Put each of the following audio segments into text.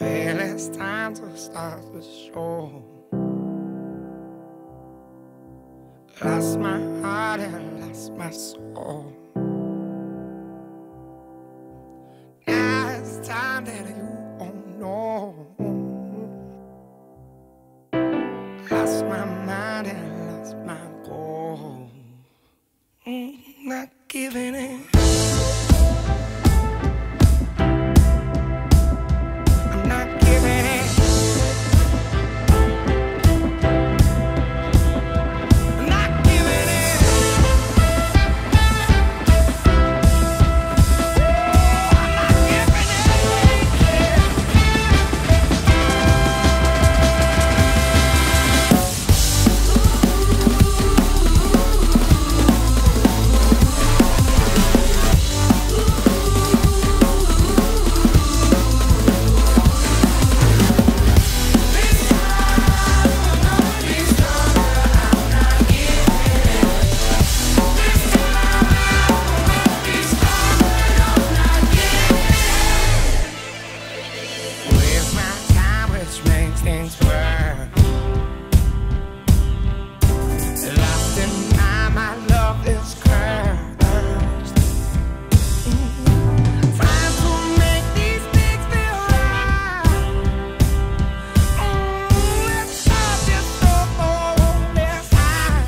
Well, it's time to start the show. Lost my heart and lost my soul. Now it's time that you don't know. Lost my mind and lost my goal. Not giving in. Things were lost in mind, my love is cursed. Time to make these things feel right. Let's stop this for this time.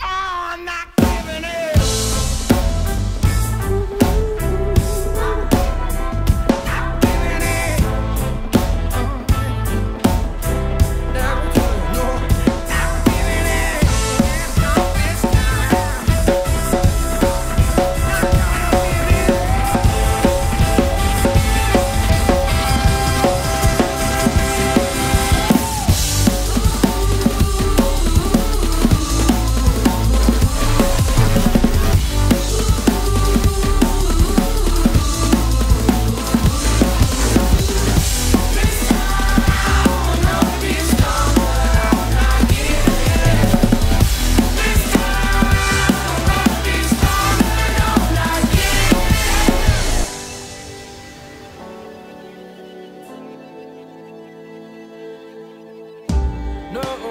Oh, I'm not giving it. No.